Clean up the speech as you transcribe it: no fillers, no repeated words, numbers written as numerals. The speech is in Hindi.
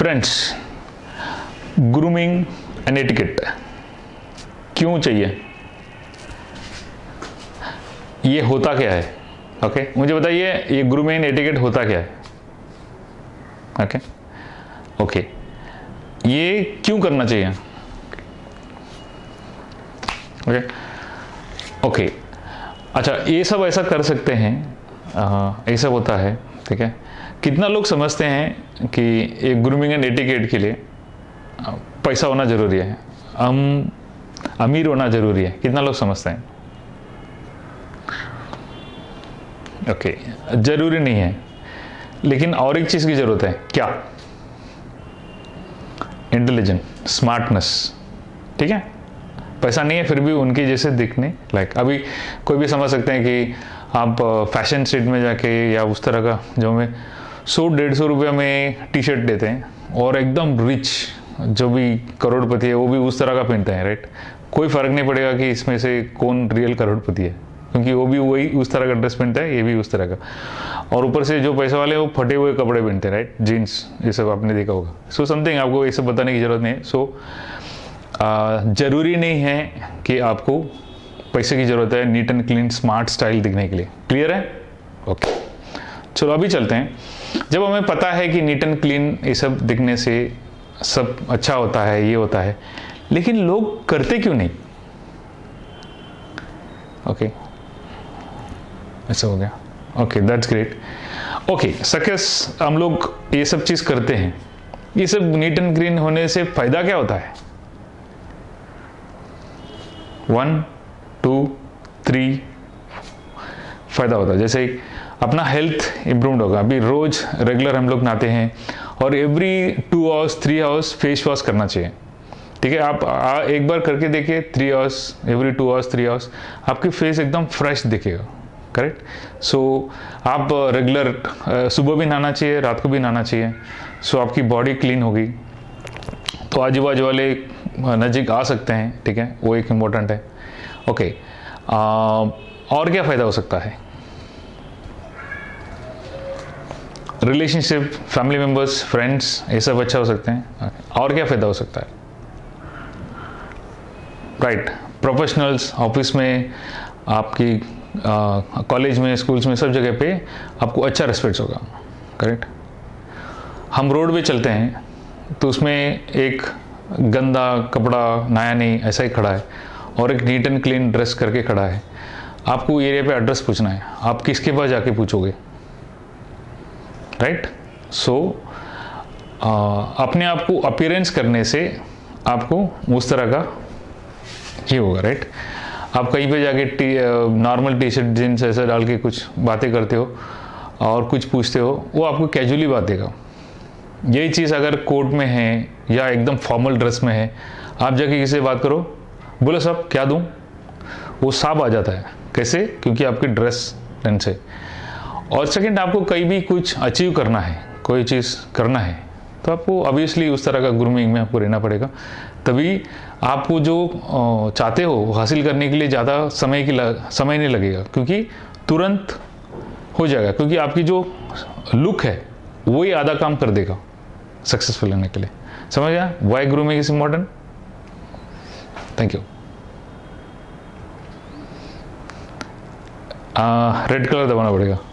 फ्रेंड्स, ग्रूमिंग एंड एटिकेट क्यों चाहिए, ये होता क्या है? ओके, मुझे बताइए ये ग्रूमिंग एंड एटिकेट होता क्या है? ओके ओके, ये क्यों करना चाहिए? ओके ओके, अच्छा, ये सब ऐसा कर सकते हैं, ये सब होता है, ठीक है। कितना लोग समझते हैं कि एक ग्रूमिंग एंड एटिकेट के लिए पैसा होना जरूरी है, हम अमीर होना जरूरी है, कितना लोग समझते हैं? ओके, जरूरी नहीं है, लेकिन और एक चीज की जरूरत है, क्या? इंटेलिजेंट, स्मार्टनेस, ठीक है। पैसा नहीं है फिर भी उनके जैसे दिखने लायक। अभी कोई भी समझ सकते हैं कि आप फैशन स्ट्रीट में जाके या उस तरह का जो में 100-150 रुपये में टी शर्ट लेते हैं, और एकदम रिच जो भी करोड़पति है वो भी उस तरह का पहनते हैं, राइट। कोई फर्क नहीं पड़ेगा कि इसमें से कौन रियल करोड़पति है, क्योंकि वो भी वही उस तरह का ड्रेस पहनता है, ये भी उस तरह का। और ऊपर से जो पैसे वाले हैं वो फटे हुए कपड़े पहनते हैं, राइट, जीन्स, ये सब आपने देखा होगा। सो समथिंग, आपको ये सब बताने की जरूरत नहीं है। सो जरूरी नहीं है कि आपको पैसे की जरूरत है neat and clean smart style दिखने के लिए। क्लियर है? ओके, चलो अभी चलते हैं। जब हमें पता है कि नीट एंड क्लीन ये सब दिखने से सब अच्छा होता है, ये होता है, लेकिन लोग करते क्यों नहीं? ओके, ऐसा हो गया। Okay, that's great. Okay success, हम लोग ये सब चीज करते हैं, ये सब नीट एंड क्लीन होने से फायदा क्या होता है? 1, 2, 3 फायदा होता है। जैसे अपना हेल्थ इंप्रूवड होगा। अभी रोज रेगुलर हम लोग नहाते हैं, और every 2 hours 3 hours face wash करना चाहिए, ठीक है। आप एक बार करके देखिए, 3 आवर्स, एवरी 2 आवर्स 3 आवर्स आपकी फेस एकदम फ्रेश दिखेगा, करेक्ट। सो आप रेगुलर सुबह भी नहाना चाहिए, रात को भी नहाना चाहिए। सो आपकी बॉडी क्लीन होगी, तो आजू बाजू वाले नज़दीक आ सकते हैं, ठीक है, वो एक इम्पोर्टेंट है। ओके, और क्या फ़ायदा हो सकता है? रिलेशनशिप, फैमिली मेम्बर्स, फ्रेंड्स, ये सब अच्छा हो सकते हैं। और क्या फ़ायदा हो सकता है? राइट, प्रोफेशनल्स, ऑफिस में, आपकी कॉलेज में, स्कूल्स में, सब जगह पे आपको अच्छा रिस्पेक्ट होगा, करेक्ट। हम रोड पे चलते हैं तो उसमें एक गंदा कपड़ा, नया नहीं, ऐसा ही खड़ा है, और एक नीट एंड क्लीन ड्रेस करके खड़ा है। आपको एरिया पे एड्रेस पूछना है, आप किसके पास जाके पूछोगे, राइट। सो अपने आप को अपीयरेंस करने से आपको उस तरह का ये होगा, राइट। आप कहीं पे जाके नॉर्मल टी शर्ट, जीन्स ऐसा डाल के कुछ बातें करते हो और कुछ पूछते हो, वो आपको कैजुअली बात देगा। यही चीज़ अगर कोट में है या एकदम फॉर्मल ड्रेस में है, आप जाके किसी से बात करो, बोलो साहब क्या दूँ, वो साहब आ जाता है। कैसे? क्योंकि आपकी ड्रेस सेंस है। और सेकेंड, आपको कहीं भी कुछ अचीव करना है, कोई चीज़ करना है, तो आपको ऑब्वियसली उस तरह का ग्रूमिंग में आपको रहना पड़ेगा, तभी आपको जो चाहते हो हासिल करने के लिए ज़्यादा समय नहीं लगेगा, क्योंकि तुरंत हो जाएगा, क्योंकि आपकी जो लुक है वही आधा काम कर देगा सक्सेसफुल होने के लिए। समझ गया why grooming is important? Thank you. Red colour दबाना पड़ेगा।